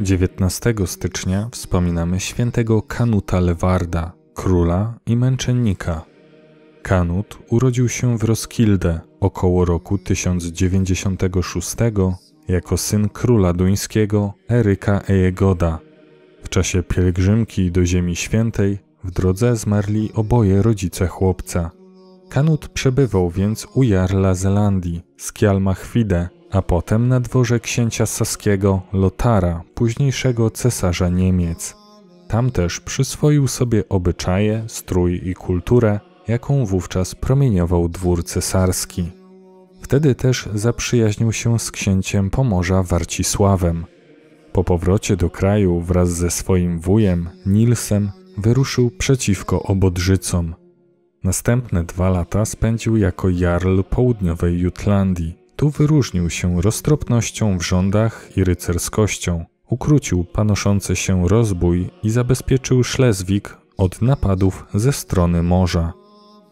19 stycznia wspominamy świętego Kanuta Lavarda, króla i męczennika. Kanut urodził się w Roskilde około roku 1096 jako syn króla duńskiego Eryka Ejegoda. W czasie pielgrzymki do Ziemi Świętej w drodze zmarli oboje rodzice chłopca. Kanut przebywał więc u jarla Zelandii z Kjalmachwide, a potem na dworze księcia saskiego Lotara, późniejszego cesarza Niemiec. Tam też przyswoił sobie obyczaje, strój i kulturę, jaką wówczas promieniował dwór cesarski. Wtedy też zaprzyjaźnił się z księciem Pomorza Warcisławem. Po powrocie do kraju wraz ze swoim wujem, Nilsem, wyruszył przeciwko Obodrzycom. Następne 2 lata spędził jako jarl południowej Jutlandii. Tu wyróżnił się roztropnością w rządach i rycerskością, ukrócił panoszący się rozbój i zabezpieczył Szlezwik od napadów ze strony morza.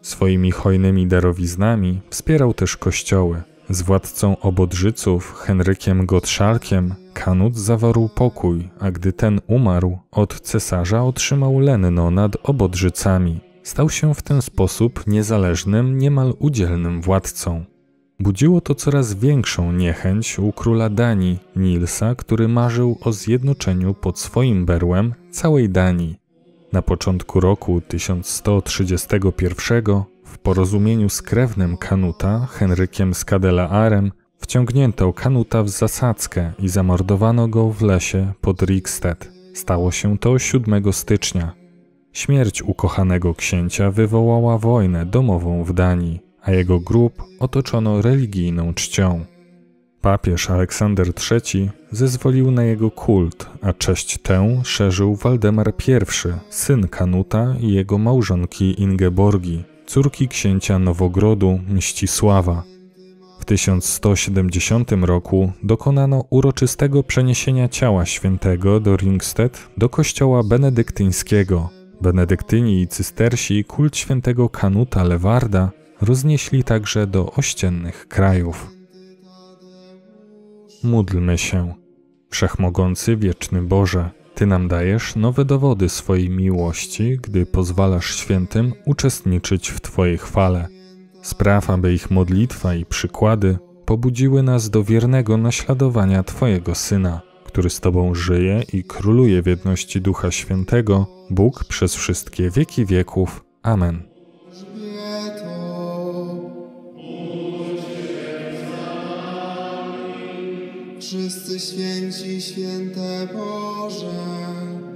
Swoimi hojnymi darowiznami wspierał też kościoły. Z władcą Obodrzyców, Henrykiem Gottschalkiem, Kanut zawarł pokój, a gdy ten umarł, od cesarza otrzymał lenno nad Obodrzycami. Stał się w ten sposób niezależnym, niemal udzielnym władcą. Budziło to coraz większą niechęć u króla Danii, Nilsa, który marzył o zjednoczeniu pod swoim berłem całej Danii. Na początku roku 1131 w porozumieniu z krewnym Kanuta, Henrykiem z Skadelaarem, wciągnięto Kanuta w zasadzkę i zamordowano go w lesie pod Riksted. Stało się to 7 stycznia. Śmierć ukochanego księcia wywołała wojnę domową w Danii, a jego grób otoczono religijną czcią. Papież Aleksander III zezwolił na jego kult, a cześć tę szerzył Waldemar I, syn Kanuta i jego małżonki Ingeborgi, córki księcia Nowogrodu Mścisława. W 1170 roku dokonano uroczystego przeniesienia ciała świętego do Ringsted do kościoła benedyktyńskiego. Benedyktyni i cystersi kult świętego Kanuta Lavarda roznieśli także do ościennych krajów. Módlmy się. Wszechmogący, wieczny Boże, Ty nam dajesz nowe dowody swojej miłości, gdy pozwalasz świętym uczestniczyć w Twojej chwale. Spraw, aby ich modlitwa i przykłady pobudziły nas do wiernego naśladowania Twojego Syna, który z Tobą żyje i króluje w jedności Ducha Świętego, Bóg przez wszystkie wieki wieków. Amen. Wszyscy święci, święte Boże.